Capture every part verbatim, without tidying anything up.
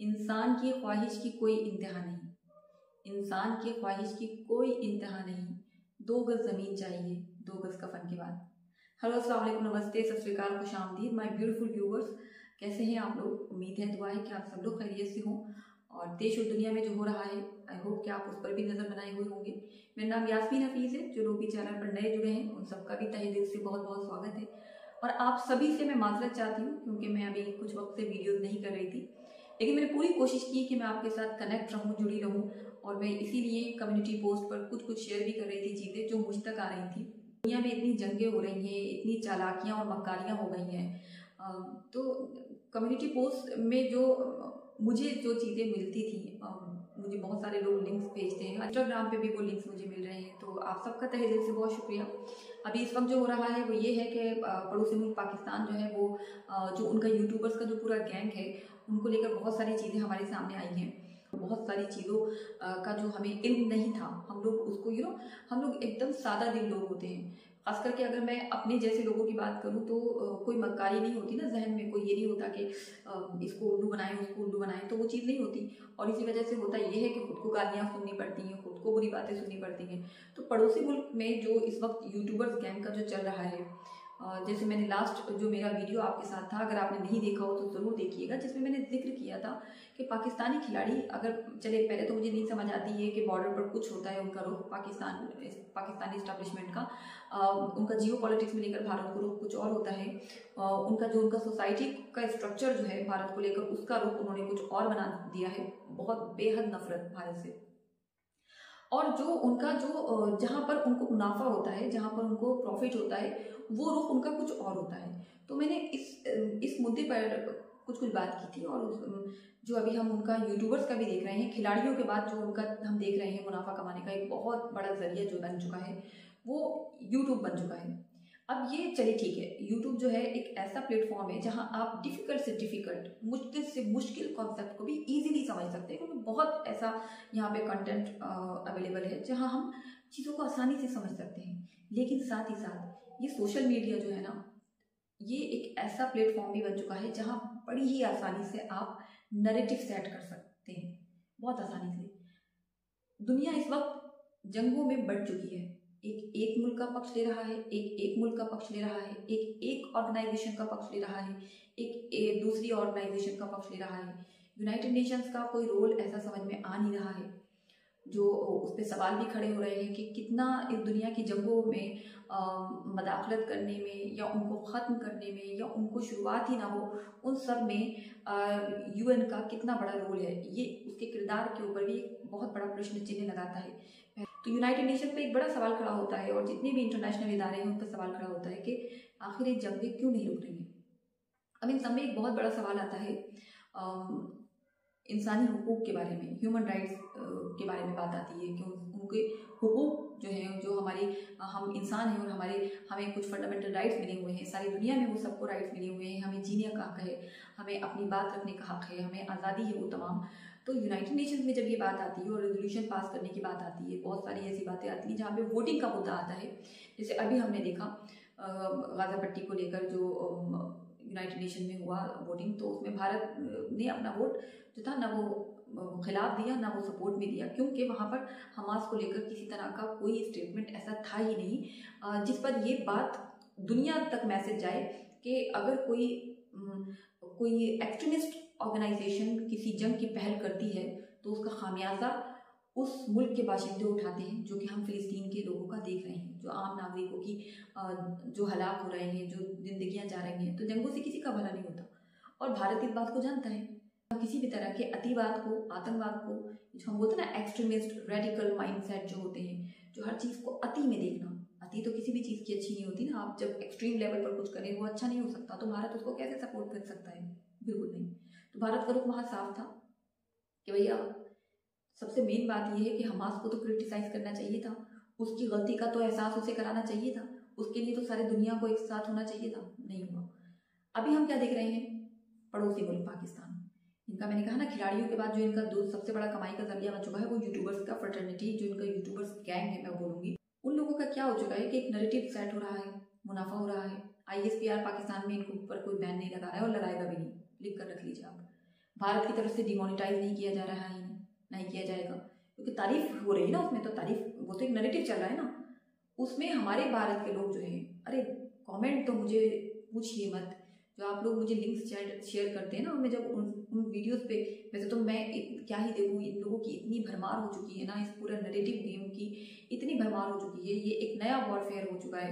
इंसान की ख्वाहिश की कोई इंतहा नहीं, इंसान की ख्वाहिश की कोई इंतहा नहीं। दो गज़ ज़मीन चाहिए, दो गज़ कफन के बाद। हेलो, अस्सलाम वालेकुम, नमस्ते, सत श्री अकाल, खुश आमदीद माई ब्यूटीफुल व्यूवर्स। कैसे हैं आप लोग? उम्मीद है, दुआ है कि आप सब लोग खैरियत से हों। और देश और दुनिया में जो हो रहा है, आई होप कि आप उस पर भी नज़र बनाए हुए होंगे। मेरा नाम यास्मीन हफीज़ है। जो लोग भी चैनल पर नए जुड़े हैं उन सबका भी तहे दिल से बहुत बहुत स्वागत है। और आप सभी से मैं माजरत चाहती हूँ क्योंकि मैं अभी कुछ वक्त से वीडियोज़ नहीं कर रही थी, लेकिन मैंने पूरी कोशिश की कि मैं आपके साथ कनेक्ट रहूँ, जुड़ी रहूँ। और मैं इसीलिए कम्युनिटी पोस्ट पर कुछ कुछ शेयर भी कर रही थी चीज़ें जो मुझ तक आ रही थी। दुनिया में इतनी जंगें हो रही हैं, इतनी चालाकियाँ और मक्कारियाँ हो गई हैं, तो कम्युनिटी पोस्ट में जो मुझे जो चीज़ें मिलती थी, मुझे बहुत सारे लोग लिंक्स भेजते हैं, इंस्टाग्राम पे भी वो लिंक्स मुझे मिल रहे हैं। तो आप सबका तहे दिल से बहुत शुक्रिया। अभी इस वक्त जो हो रहा है वो ये है कि पड़ोसी मुल्क पाकिस्तान जो है वो जो उनका यूट्यूबर्स का जो पूरा गैंग है उनको लेकर बहुत सारी चीज़ें हमारे सामने आई हैं। बहुत सारी चीज़ों का जो हमें इल्म नहीं था, हम लोग उसको यू नो हम लोग एकदम सादा दिल लोग होते हैं। खास करके अगर मैं अपने जैसे लोगों की बात करूं तो कोई मक्कारी नहीं होती ना जहन में, कोई ये नहीं होता कि इसको उल्लू बनाएं उसको उल्लू बनाएं, तो वो चीज़ नहीं होती। और इसी वजह से होता ये है कि खुद को गालियाँ सुननी पड़ती हैं, खुद को बुरी बातें सुननी पड़ती हैं। तो पड़ोसी मुल्क में जो इस वक्त यूट्यूबर्स गैंग का जो चल रहा है, जैसे मैंने लास्ट जो मेरा वीडियो आपके साथ था, अगर आपने नहीं देखा हो तो ज़रूर देखिएगा, जिसमें मैंने जिक्र किया था कि पाकिस्तानी खिलाड़ी अगर चले, पहले तो मुझे नहीं समझ आती है कि बॉर्डर पर कुछ होता है उनका रुख पाकिस्तान पाकिस्तानी इस्टेब्लिशमेंट का, आ, उनका जियो पॉलिटिक्स में लेकर भारत को रुख कुछ और होता है, आ, उनका जो उनका सोसाइटी का स्ट्रक्चर जो है भारत को लेकर उसका रुख उन्होंने कुछ और बना दिया है। बहुत बेहद नफरत भारत से। और जो उनका जो जहाँ पर उनको मुनाफा होता है, जहाँ पर उनको प्रॉफिट होता है, वो रुख उनका कुछ और होता है। तो मैंने इस इस मुद्दे पर कुछ कुछ बात की थी। और जो अभी हम उनका यूट्यूबर्स का भी देख रहे हैं, खिलाड़ियों के बाद जो उनका हम देख रहे हैं मुनाफा कमाने का एक बहुत बड़ा जरिया जो बन चुका है वो यूट्यूब बन चुका है। अब ये चलिए ठीक है, यूट्यूब जो है एक ऐसा प्लेटफॉर्म है जहाँ आप डिफ़िकल्ट से डिफ़िकल्ट, मुश्किल से मुश्किल कॉन्सेप्ट को भी इजीली समझ सकते हैं, क्योंकि बहुत ऐसा यहाँ पे कंटेंट अवेलेबल है जहाँ हम चीज़ों को आसानी से समझ सकते हैं। लेकिन साथ ही साथ ये सोशल मीडिया जो है ना, ये एक ऐसा प्लेटफॉर्म भी बन चुका है जहाँ बड़ी ही आसानी से आप नरेटिव सेट कर सकते हैं, बहुत आसानी से। दुनिया इस वक्त जंगों में बढ़ चुकी है, एक एक मुल्क का पक्ष ले रहा है, एक एक मुल्क का पक्ष ले रहा है, एक एक ऑर्गेनाइजेशन का पक्ष ले रहा है, एक एक दूसरी ऑर्गेनाइजेशन का पक्ष ले रहा है। यूनाइटेड नेशंस का कोई रोल ऐसा समझ में आ नहीं रहा है, जो उस पर सवाल भी खड़े हो रहे हैं कि कितना इस दुनिया की जंगों में आ, मदाखलत करने में या उनको ख़त्म करने में या उनको शुरुआत ही ना हो, उन सब में यूएन का कितना बड़ा रोल है, ये उसके किरदार के ऊपर भी एक बहुत बड़ा प्रश्न चिन्ह लगाता है। तो यूनाइटेड नेशन पे एक बड़ा सवाल खड़ा होता है और जितने भी इंटरनेशनल इदारे हैं उन पर सवाल खड़ा होता है कि आखिर ये जंगें क्यों नहीं रुक रही हैं। अब इन सब में एक बहुत बड़ा सवाल आता है आ, इंसानी हुकूक के बारे में, ह्यूमन राइट्स के बारे में बात आती है कि उनके हुकूक जो हैं, जो हमारे हम इंसान हैं और हमारे हमें कुछ फंडामेंटल राइट्स मिले हुए हैं, सारी दुनिया में वो सबको राइट्स मिले हुए हैं, हमें जीने का हक़ है, हमें अपनी बात रखने का हक़ है, हमें आज़ादी है वो तमाम। तो यूनाइटेड नेशंस में जब ये बात आती है और रेजोल्यूशन पास करने की बात आती है, बहुत सारी ऐसी बातें आती हैं जहाँ पे वोटिंग का मुद्दा आता है। जैसे अभी हमने देखा गाज़ा पट्टी को लेकर जो यूनाइटेड नेशन में हुआ वोटिंग, तो उसमें भारत ने अपना वोट जो था ना वो खिलाफ दिया ना वो सपोर्ट में दिया, क्योंकि वहाँ पर हमास को लेकर किसी तरह का कोई स्टेटमेंट ऐसा था ही नहीं जिस पर ये बात दुनिया तक मैसेज जाए कि अगर कोई कोई एक्सट्रीमिस्ट ऑर्गेनाइजेशन किसी जंग की पहल करती है तो उसका खामियाजा उस मुल्क के बाशिंदे उठाते हैं, जो कि हम फ़िलिस्तीन के लोगों का देख रहे हैं, जो आम नागरिकों की जो हलाक हो रहे हैं, जो जिंदगियां जा रही हैं। तो जंगों से किसी का भला नहीं होता और भारत इस बात को जानता है। किसी भी तरह के अतिवाद को, आतंकवाद को, जो हम बोलते हैं ना एक्सट्रीमिस्ट रेडिकल माइंडसेट जो होते हैं, जो हर चीज़ को अति में देखना, अति तो किसी भी चीज़ की अच्छी नहीं होती ना। आप जब एक्सट्रीम लेवल पर कुछ करें वो अच्छा नहीं हो सकता, तो भारत उसको कैसे सपोर्ट कर सकता है? बिल्कुल नहीं। तो भारत का रुख वहाँ साफ था कि भैया सबसे मेन बात यह है कि हमास को तो क्रिटिसाइज़ करना चाहिए था, उसकी गलती का तो एहसास उसे कराना चाहिए था, उसके लिए तो सारे दुनिया को एक साथ होना चाहिए था, नहीं हुआ। अभी हम क्या देख रहे हैं? पड़ोसी मुल्क पाकिस्तान, इनका मैंने कहा ना खिलाड़ियों के बाद जो इनका दो सबसे बड़ा कमाई का जरिया बन चुका है वो यूट्यूबर्स का फ्रेटर्निटी, जो इनका यूट्यूबर्स गैंग है मैं बोलूँगी, उन लोगों का क्या हो चुका है कि एक नरेटिव सेट हो रहा है, मुनाफा हो रहा है। I S P R Pakistan में इनके ऊपर कोई बैन नहीं लगा रहा है और लगाएगा भी नहीं, लिख कर रख लीजिए आप। भारत की तरफ से डिमोनिटाइज नहीं किया जा रहा है, नहीं किया जाएगा, क्योंकि तारीफ हो रही है ना उसमें, तो तारीफ वो तो एक नैरेटिव चल रहा है ना उसमें। हमारे भारत के लोग जो है, अरे कमेंट तो मुझे पूछिए मत, जो आप लोग मुझे लिंक्स शेयर करते हैं ना, मैं जब उन उन वीडियोस पे, वैसे तो मैं इत, क्या ही देखूँ, इन लोगों की इतनी भरमार हो चुकी है ना, इस पूरा नैरेटिव गेम की इतनी भरमार हो चुकी है, ये एक नया वॉरफेयर हो चुका है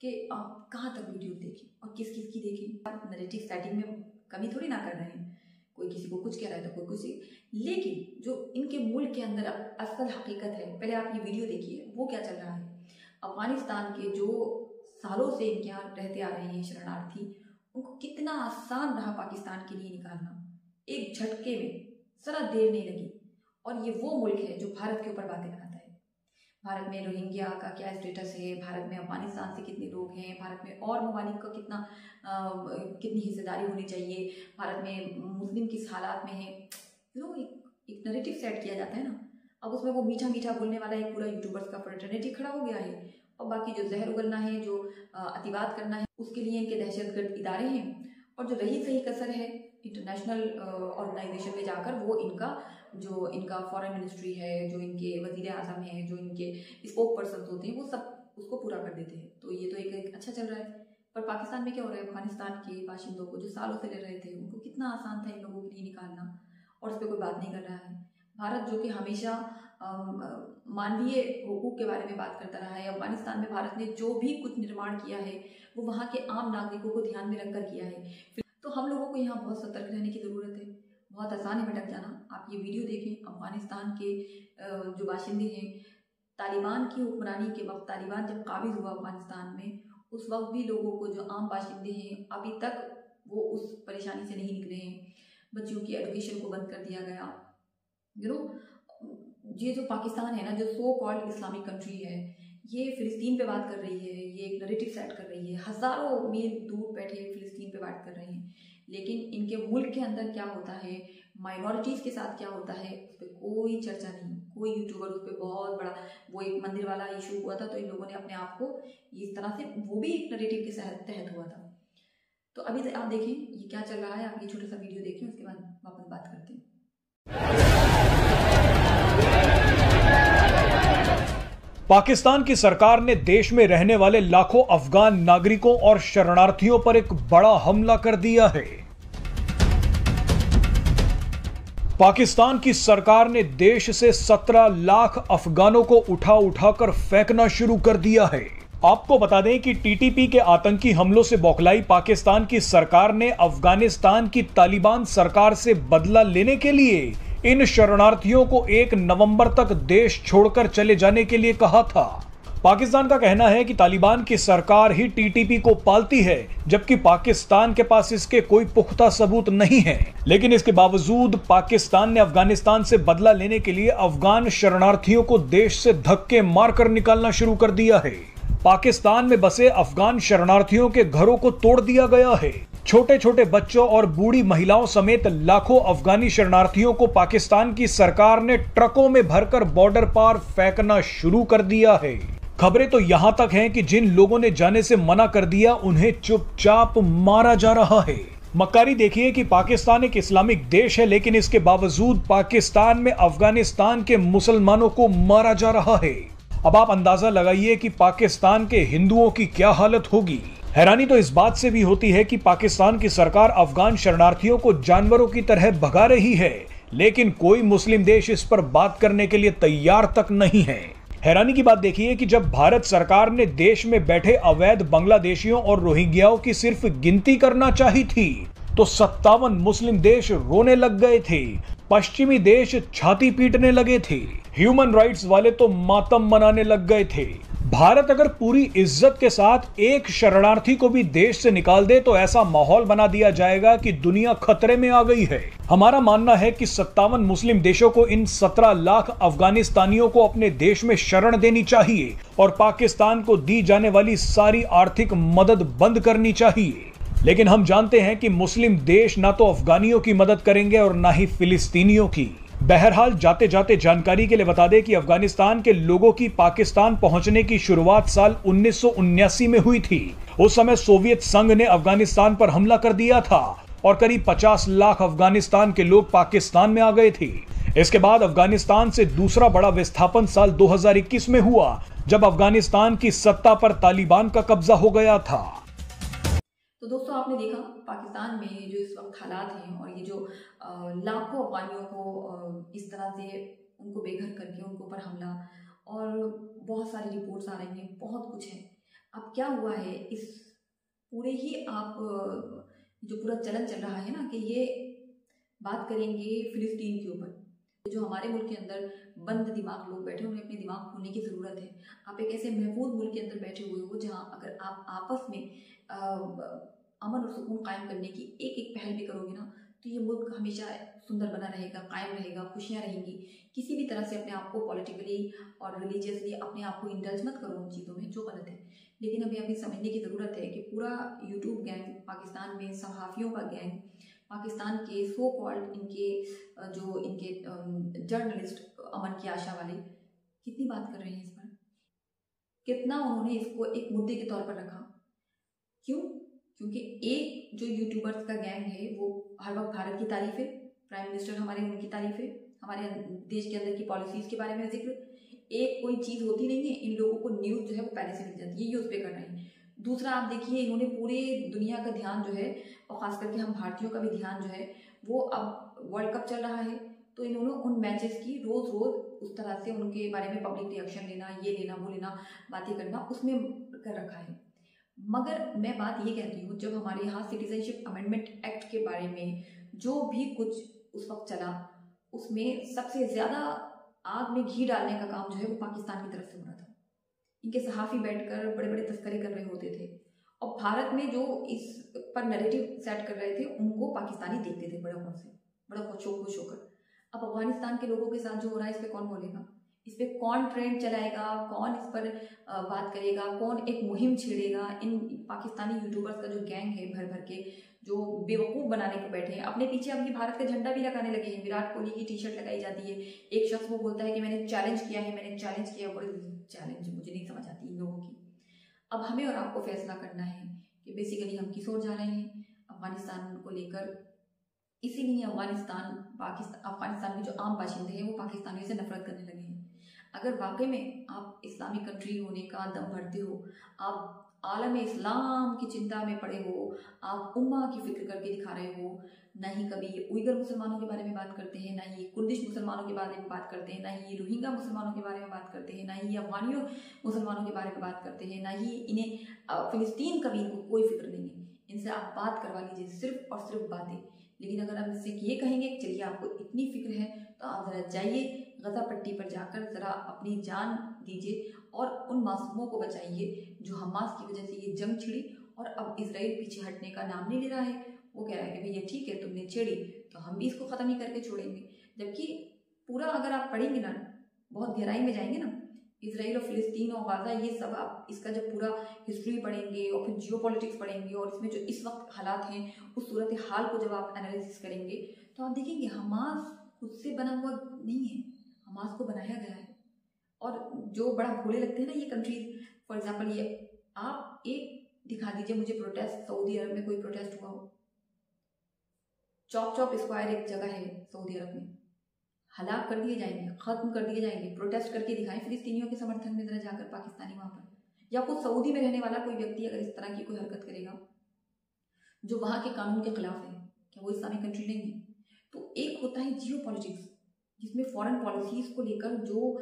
कि आप कहाँ तक वीडियो देखें और किस किस की देखें। आप नैरेटिव सेटिंग में कमी थोड़ी ना कर रहे हैं, कोई किसी को कुछ कह रहा है तो कोई किसी, लेकिन जो इनके मुल्क के अंदर असल हकीकत है, पहले आप ये वीडियो देखिए वो क्या चल रहा है। अफगानिस्तान के जो सालों से इनके यहाँ रहते आ रहे हैं शरणार्थी, उनको कितना आसान रहा पाकिस्तान के लिए निकालना, एक झटके में, जरा देर नहीं लगी। और ये वो मुल्क है जो भारत के ऊपर बातें बनाता है, भारत में रोहिंग्या का क्या स्टेटस है, भारत में अफगानिस्तान से कितने लोग हैं, भारत में और ममालिक का कितना आ, कितनी हिस्सेदारी होनी चाहिए, भारत में मुस्लिम किस हालात में है, यू नो एक नैरेटिव सेट किया जाता है ना। अब उसमें वो मीठा मीठा बोलने वाला एक पूरा यूट्यूबर्स का फ्रेटर्निटी खड़ा हो गया है, और बाकी जो जहर उगलना है, जो अतिवाद करना है, उसके लिए इनके दहशतगर्द इदारे हैं, और जो रही सही कसर है इंटरनेशनल ऑर्गेनाइजेशन में जाकर, वो इनका जो इनका फॉरेन मिनिस्ट्री है, जो इनके वजीर आज़म है, जो इनके स्पोक पर्सन होते हैं, वो सब उसको पूरा कर देते हैं। तो ये तो एक, एक अच्छा चल रहा है, पर पाकिस्तान में क्या हो रहा है, अफगानिस्तान के बाशिंदों को जो सालों से ले रहे थे, उनको कितना आसान था इन लोगों के लिए निकालना, और उस पर कोई बात नहीं कर रहा है। भारत जो कि हमेशा मानवीय हकूक़ के बारे में बात करता रहा है, अफगानिस्तान में भारत ने जो भी कुछ निर्माण किया है वो वहाँ के आम नागरिकों को ध्यान में रखकर किया है। तो हम लोगों को यहाँ बहुत सतर्क रहने की ज़रूरत है। बहुत आसान है भटक जाना। आप ये वीडियो देखें, अफगानिस्तान के जो बाशिंदे हैं, तालिबान की हुक्मरानी के वक्त, तालिबान जब काबिज़ हुआ अफगानिस्तान में, उस वक्त भी लोगों को, जो आम बाशिंदे हैं, अभी तक वो उस परेशानी से नहीं निकले हैं। बच्चों की एजुकेशन को बंद कर दिया गया, यू नो। ये जो पाकिस्तान है ना, जो सो कॉल्ड इस्लामिक कंट्री है, ये फ़िलिस्तीन पे बात कर रही है, ये एक नैरेटिव सेट कर रही है, हज़ारों मील दूर बैठे फ़िलिस्तीन पे बात कर रहे हैं, लेकिन इनके मुल्क के अंदर क्या होता है, माइनॉरिटीज़ के साथ क्या होता है, उस पर कोई चर्चा नहीं। कोई यूट्यूबर उस पर बहुत बड़ा, वो एक मंदिर वाला इशू हुआ था, तो इन लोगों ने अपने आप को इस तरह से, वो भी एक नैरेटिव के तहत हुआ था। तो अभी आप देखें ये क्या चल रहा है, आप ये छोटा सा वीडियो देखें, उसके बाद वापस बात करते हैं। पाकिस्तान की सरकार ने देश में रहने वाले लाखों अफगान नागरिकों और शरणार्थियों पर एक बड़ा हमला कर दिया है। पाकिस्तान की सरकार ने देश से सत्रह लाख अफगानों को उठा उठाकर फेंकना शुरू कर दिया है। आपको बता दें कि टीटीपी के आतंकी हमलों से बौखलाई पाकिस्तान की सरकार ने अफगानिस्तान की तालिबान सरकार से बदला लेने के लिए इन शरणार्थियों को एक नवंबर तक देश छोड़कर चले जाने के लिए कहा था। पाकिस्तान का कहना है कि तालिबान की सरकार ही टीटीपी को पालती है, जबकि पाकिस्तान के पास इसके कोई पुख्ता सबूत नहीं है। लेकिन इसके बावजूद पाकिस्तान ने अफगानिस्तान से बदला लेने के लिए अफगान शरणार्थियों को देश से धक्के मारकर निकालना शुरू कर दिया है। पाकिस्तान में बसे अफगान शरणार्थियों के घरों को तोड़ दिया गया है। छोटे छोटे बच्चों और बूढ़ी महिलाओं समेत लाखों अफगानी शरणार्थियों को पाकिस्तान की सरकार ने ट्रकों में भरकर बॉर्डर पार फेंकना शुरू कर दिया है। खबरें तो यहां तक हैं कि जिन लोगों ने जाने से मना कर दिया, उन्हें चुपचाप मारा जा रहा है। मक्कारी देखिए कि पाकिस्तान एक इस्लामिक देश है, लेकिन इसके बावजूद पाकिस्तान में अफगानिस्तान के मुसलमानों को मारा जा रहा है। अब आप अंदाजा लगाइए कि पाकिस्तान के हिंदुओं की क्या हालत होगी। हैरानी तो इस बात से भी होती है कि पाकिस्तान की सरकार अफगान शरणार्थियों को जानवरों की तरह भगा रही है, लेकिन कोई मुस्लिम देश इस पर बात करने के लिए तैयार तक नहीं है। हैरानी की बात देखिए कि जब भारत सरकार ने देश में बैठे अवैध बांग्लादेशियों और रोहिंग्याओं की सिर्फ गिनती करना चाही थी, तो सत्तावन मुस्लिम देश रोने लग गए थे, पश्चिमी देश छाती पीटने लगे थे, ह्यूमन राइट्स वाले तो मातम मनाने लग गए थे। भारत अगर पूरी इज्जत के साथ एक शरणार्थी को भी देश से निकाल दे, तो ऐसा माहौल बना दिया जाएगा कि दुनिया खतरे में आ गई है। हमारा मानना है कि सत्तावन मुस्लिम देशों को इन सत्रह लाख अफगानिस्तानियों को अपने देश में शरण देनी चाहिए और पाकिस्तान को दी जाने वाली सारी आर्थिक मदद बंद करनी चाहिए। लेकिन हम जानते हैं कि मुस्लिम देश ना तो अफगानियों की मदद करेंगे और ना ही फिलिस्तीनियों की। बहरहाल जाते जाते जानकारी के लिए बता दें कि अफगानिस्तान के लोगों की पाकिस्तान पहुंचने की शुरुआत साल उन्नीस सौ उन्यासी में हुई थी। उस समय सोवियत संघ ने अफगानिस्तान पर हमला कर दिया था और करीब पचास लाख अफगानिस्तान के लोग पाकिस्तान में आ गए थे। इसके बाद अफगानिस्तान से दूसरा बड़ा विस्थापन साल दो हज़ार इक्कीस में हुआ, जब अफगानिस्तान की सत्ता पर तालिबान का कब्जा हो गया था। तो दोस्तों, आपने देखा पाकिस्तान में जो इस वक्त हालात हैं और ये जो लाखों अफगानियों को इस तरह से उनको बेघर करके उनके ऊपर हमला, और बहुत सारी रिपोर्ट्स आ रही हैं, बहुत कुछ है। अब क्या हुआ है इस पूरे ही आप जो पूरा चलन चल रहा है ना, कि ये बात करेंगे फिलिस्तीन के ऊपर। जो हमारे मुल्क के अंदर बंद दिमाग लोग बैठे, उन्हें अपने दिमाग खोलने की ज़रूरत है। आप एक ऐसे महफूज मुल्क के अंदर बैठे हुए हो जहाँ अगर आप आपस में अमन और सुकून कायम करने की एक एक पहल भी करोगे ना, तो ये मुल्क हमेशा सुंदर बना रहेगा, कायम रहेगा, खुशियाँ रहेंगी। किसी भी तरह से अपने आप को पॉलिटिकली और रिलीजियसली अपने आप को इंडल्ज मत करो उन चीज़ों में जो गलत है। लेकिन हमें अभी समझने की ज़रूरत है कि पूरा यूट्यूब गैंग पाकिस्तान में, सहाफ़ियों का गैंग, पाकिस्तान के सो कॉल्ड इनके जो इनके जर्नलिस्ट अमन की आशा वाले कितनी बात कर रहे हैं इस पर, कितना उन्होंने इसको एक मुद्दे के तौर पर रखा। क्यों? क्योंकि एक जो यूट्यूबर्स का गैंग है वो हर वक्त भारत की तारीफ है, प्राइम मिनिस्टर हमारे उनकी तारीफ है, हमारे देश के अंदर की पॉलिसीज़ के बारे में जिक्र, एक कोई चीज़ होती नहीं है। इन लोगों को न्यूज़ जो है वो पहले से मिल जाती है, ये उस पर कर रहे हैं। दूसरा, आप देखिए इन्होंने पूरे दुनिया का ध्यान जो है, और ख़ास करके हम भारतीयों का भी ध्यान जो है वो, अब वर्ल्ड कप चल रहा है तो इन्होंने उन मैचेस की रोज़ रोज़ उस तरह से उनके बारे में पब्लिक रिएक्शन लेना, ये लेना, वो लेना, बातें करना, उसमें कर रखा है। मगर मैं बात ये कहती हूँ, जब हमारे यहाँ सिटीजनशिप अमेंडमेंट एक्ट के बारे में जो भी कुछ उस वक्त चला, उसमें सबसे ज़्यादा आग में घी डालने का काम जो है वो पाकिस्तान की तरफ से हो रहा था। इनके सहाफ़ी बैठकर बड़े बड़े तस्करे कर रहे होते थे, और भारत में जो इस पर नैरेटिव सेट कर रहे थे उनको पाकिस्तानी देखते थे बड़े गौर से, बड़ा खुश होकर। अब अफगानिस्तान के लोगों के साथ जो हो रहा है, इस पर कौन बोलेगा? इस पर कौन ट्रेंड चलाएगा? कौन इस पर बात करेगा? कौन एक मुहिम छेड़ेगा? इन पाकिस्तानी यूट्यूबर्स का जो गैंग है भर भर के, जो बेवकूफ़ बनाने को बैठे हैं, अपने पीछे अपनी भारत का झंडा भी लगाने लगे हैं। विराट कोहली की टी शर्ट लगाई जाती है, एक शख्स वो बोलता है कि मैंने चैलेंज किया है, मैंने चैलेंज किया है। बड़े चैलेंज मुझे नहीं समझ आती इन लोगों की। अब हमें और आपको फैसला करना है कि बेसिकली हम किस ओर जा रहे हैं अफगानिस्तान को लेकर। इसीलिए अफगानिस्तान पाकिस्तान अफगानिस्तान में जो आम बाशिंदे हैं वो पाकिस्तानियों से नफरत करने लगे हैं। अगर वाकई में आप इस्लामिक कंट्री होने का दम भरते हो, आप आलम इस्लाम की चिंता में पड़े हो, आप उम्मा की फिक्र करके दिखा रहे हो, ना ही कभी ये उइगर मुसलमानों के बारे में बात करते हैं, ना ही कुर्दिश मुसलमानों के बारे में बात करते हैं, ना ही ये रोहिंगा मुसलमानों के बारे में बात करते हैं, ना ही ये अफगानियों मुसलमानों के बारे में बात करते हैं, ना ही इन्हें फ़िलिस्तीन का भी इनको कोई फिक्र नहीं है। इनसे आप बात करवा लीजिए, सिर्फ और सिर्फ बातें। लेकिन अगर आप इससे ये कहेंगे कि चलिए आपको इतनी फिक्र है तो आप ज़रा जाइए गजा पट्टी पर, जाकर ज़रा अपनी जान दीजिए और उन मासूमों को बचाइए जो हमास की वजह से ये जंग छिड़ी। और अब इसराइल पीछे हटने का नाम नहीं ले रहा है, वो कह रहा है कि भैया ठीक है तुमने छेड़ी तो हम भी इसको ख़त्म ही करके छोड़ेंगे। जबकि पूरा अगर आप पढ़ेंगे ना, बहुत गहराई में जाएंगे ना, इसराइल और फिलिस्तीन और गाज़ा, ये सब आप इसका जब पूरा हिस्ट्री पढ़ेंगे और फिर जियोपॉलिटिक्स पढ़ेंगे और इसमें जो इस वक्त हालात हैं उस सूरत हाल को जब आप एनालिसिस करेंगे तो आप देखेंगे हमास खुद से बना हुआ नहीं है, हमास को बनाया गया है। और जो बड़ा भोले लगते हैं ना ये कंट्रीज, फॉर एग्जाम्पल ये आप एक दिखा दीजिए मुझे प्रोटेस्ट, सऊदी अरब में कोई प्रोटेस्ट हुआ हो, चौक चौक स्क्वायर एक जगह है सऊदी अरब में, हलाक कर दिए जाएंगे, ख़त्म कर दिए जाएंगे। प्रोटेस्ट करके दिखाएं फिलिस्तीनियों के समर्थन में ज़रा जाकर पाकिस्तानी वहाँ पर, या कोई सऊदी में रहने वाला कोई व्यक्ति अगर इस तरह की कोई हरकत करेगा जो वहाँ के कानून के खिलाफ है, क्या वो इस्लामिक कंट्री नहीं है? तो एक होता है जियो पॉलिटिक्स, जिसमें फॉरेन पॉलिसीज़ को लेकर जो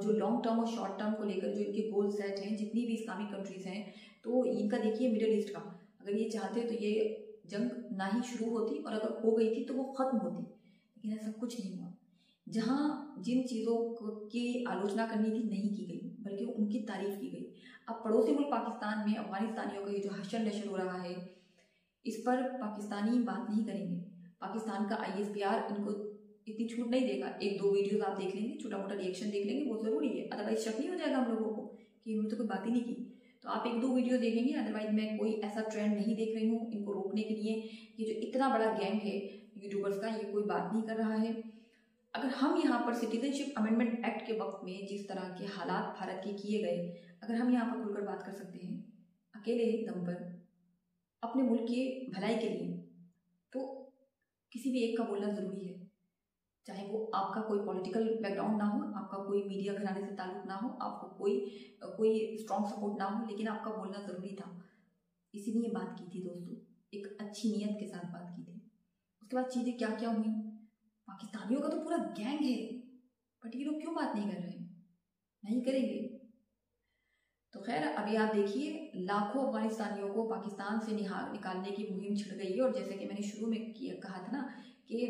जो लॉन्ग टर्म और शॉर्ट टर्म को लेकर जो इनके गोल सेट हैं जितनी भी इस्लामिक कंट्रीज़ हैं। तो इनका देखिए मिडिल ईस्ट का, अगर ये चाहते तो ये जंग ना ही शुरू होती, और अगर हो गई थी तो वो ख़त्म होती, लेकिन ऐसा कुछ नहीं हुआ। जहाँ जिन चीज़ों की आलोचना करनी थी नहीं की गई, बल्कि उनकी तारीफ की गई। अब पड़ोसी मुल्क पाकिस्तान में अफगानिस्तानियों का ये जो हशर नशर हो रहा है, इस पर पाकिस्तानी बात नहीं करेंगे। पाकिस्तान का आई एस पी आर इनको इतनी छूट नहीं देगा। एक दो वीडियोस आप देख लेंगे, छोटा मोटा रिएक्शन देख लेंगे, वो ज़रूरी है, अदरवाइज शक नहीं हो जाएगा हम लोगों को कि इन्होंने तो कोई बात ही नहीं की। तो आप एक दो वीडियो देखेंगे, अदरवाइज मैं कोई ऐसा ट्रेंड नहीं देख रही हूँ इनको रोकने के लिए। ये जो इतना बड़ा गैंग है यूट्यूबर्स का, ये कोई बात नहीं कर रहा है। अगर हम यहाँ पर सिटीजनशिप अमेंडमेंट एक्ट के वक्त में जिस तरह के हालात भारत के किए गए, अगर हम यहाँ पर खुलकर बात कर सकते हैं अकेले दम पर अपने मुल्क के भलाई के लिए, तो किसी भी एक का बोलना ज़रूरी है, चाहे वो आपका कोई पॉलिटिकल बैकग्राउंड ना हो, आपका कोई मीडिया घराने से ताल्लुक ना हो, आपको कोई कोई स्ट्रॉन्ग सपोर्ट ना हो, लेकिन आपका बोलना ज़रूरी था। इसीलिए बात की थी दोस्तों, एक अच्छी नीयत के साथ बात की थी। उसके बाद चीज़ें क्या क्या हुई, पाकिस्तानियों का तो पूरा गैंग है, बट ये लोग क्यों बात नहीं कर रहे, नहीं करेंगे। तो खैर अभी आप देखिए, लाखों अफगानिस्तानियों को पाकिस्तान से निहार निकालने की मुहिम छिड़ गई है। और जैसे कि मैंने शुरू में कहा था ना कि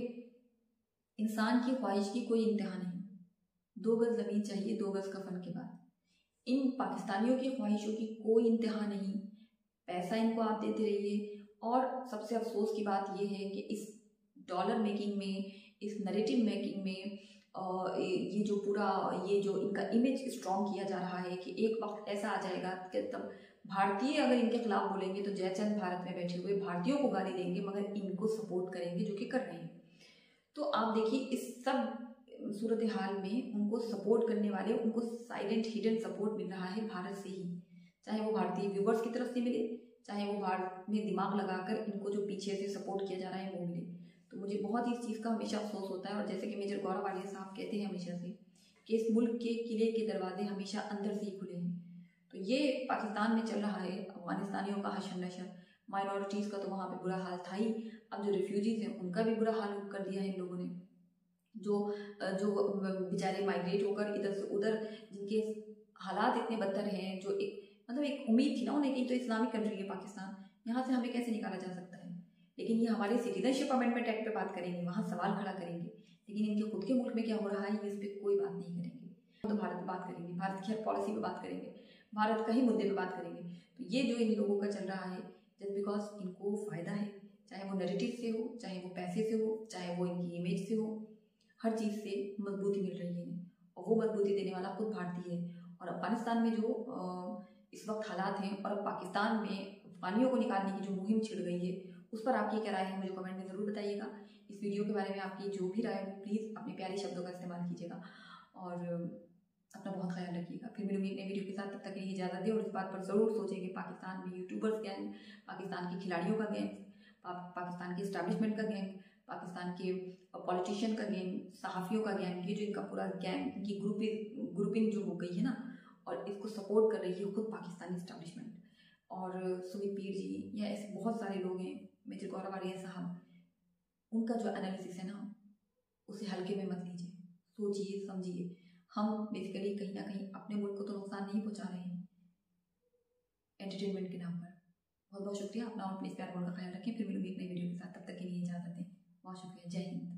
इंसान की ख्वाहिश की कोई इंतहा नहीं, दो गज ज़मीन चाहिए दो गज कफन के बाद। इन पाकिस्तानियों की ख्वाहिशों की कोई इंतहा नहीं, पैसा इनको आप देते रहिए। और सबसे अफसोस की बात यह है कि इस डॉलर मेकिंग में, इस नरेटिव मेकिंग में, ये जो पूरा ये जो इनका इमेज स्ट्रॉन्ग किया जा रहा है कि एक वक्त ऐसा आ जाएगा कि तब भारतीय अगर इनके खिलाफ बोलेंगे तो जयचंद भारत में बैठे हुए भारतीयों को गाली देंगे, मगर इनको सपोर्ट करेंगे, जो कि कर रहे हैं। तो आप देखिए, इस सब सूरत हाल में उनको सपोर्ट करने वाले, उनको साइलेंट हिडन सपोर्ट मिल रहा है भारत से ही, चाहे वो भारतीय व्यूवर्स की तरफ से मिले, चाहे वो भारत में दिमाग लगाकर इनको जो पीछे से सपोर्ट किया जा रहा है वो मिले। तो मुझे बहुत ही इस चीज़ का हमेशा अफसोस होता है। और जैसे कि मेजर गौरव वालिया साहब कहते हैं हमेशा से कि इस मुल्क के किले के दरवाजे हमेशा अंदर से ही खुले हैं। तो ये पाकिस्तान में चल रहा है, अफगानिस्तानियों का हशर नशर, माइनॉरिटीज़ का तो वहाँ पे बुरा हाल था ही, अब जो रिफ्यूजीज़ हैं उनका भी बुरा हाल कर दिया है इन लोगों ने। जो जो बेचारे माइग्रेट होकर इधर से उधर, जिनके हालात इतने बदतर हैं, जो एक मतलब एक उम्मीद थी ना उन्हें कि तो इस्लामिक कंट्री है पाकिस्तान, यहाँ से हमें कैसे निकाला जा सकता है। लेकिन ये हमारे सिटीजनशिप अमेंडमेंट एक्ट पे बात करेंगे, वहाँ सवाल खड़ा करेंगे, लेकिन इनके खुद के मुल्क में क्या हो रहा है इस पर कोई बात नहीं करेंगे। तो भारत पे बात करेंगे, भारत की हर पॉलिसी पे बात करेंगे, भारत का ही मुद्दे पे बात करेंगे। तो ये जो इन लोगों का चल रहा है, जस्ट बिकॉज इनको फ़ायदा है, चाहे वो नरेटिव से हो, चाहे वो पैसे से हो, चाहे वो इनकी इमेज से हो, हर चीज़ से मजबूती मिल रही है। और वो मजबूती देने वाला खुद भारतीय है। और अफगानिस्तान में जो इस वक्त हालात हैं, और अब पाकिस्तान में अफगानियों को निकालने की जो मुहिम छिड़ गई है, उस पर आपकी क्या राय है मुझे कमेंट में ज़रूर बताइएगा। इस वीडियो के बारे में आपकी जो भी राय हो, प्लीज़ अपने प्यारे शब्दों का इस्तेमाल कीजिएगा और अपना बहुत ख्याल रखिएगा। फिर मिलूंगी एक नए वीडियो के साथ, तब तक के लिए इजाज़त दें। और इस बात पर ज़रूर सोचें कि पाकिस्तान में यूट्यूबर्स गैंग, पाकिस्तान के खिलाड़ियों का गैंग, पाकिस्तान के इस्टेब्लिशमेंट का गैंग, पाकिस्तान के पॉलिटिशियन का गैंग, सहाफ़ियों का गैंग, ये जो इनका पूरा गैंग, इनकी ग्रुपिंग ग्रुपिंग जो हो गई है ना, और इसको सपोर्ट कर रही है खुद पाकिस्तानी इस्टेब्लिशमेंट। और सुमित पीर जी या ऐसे बहुत सारे लोग हैं, मेजर गौरव वालिया साहब, उनका जो एनालिसिस है ना, उसे हल्के में मत लीजिए, सोचिए समझिए। हम बेसिकली कहीं ना कहीं अपने मुल्क को तो नुकसान नहीं पहुंचा रहे हैं एंटरटेनमेंट के नाम पर। बहुत बहुत शुक्रिया, अपना और अपने इस प्यार का ख्याल रखें। फिर मिलूंगी एक नई वीडियो के साथ, तब तक के लिए इजाज़त दें। बहुत शुक्रिया, जय हिंद।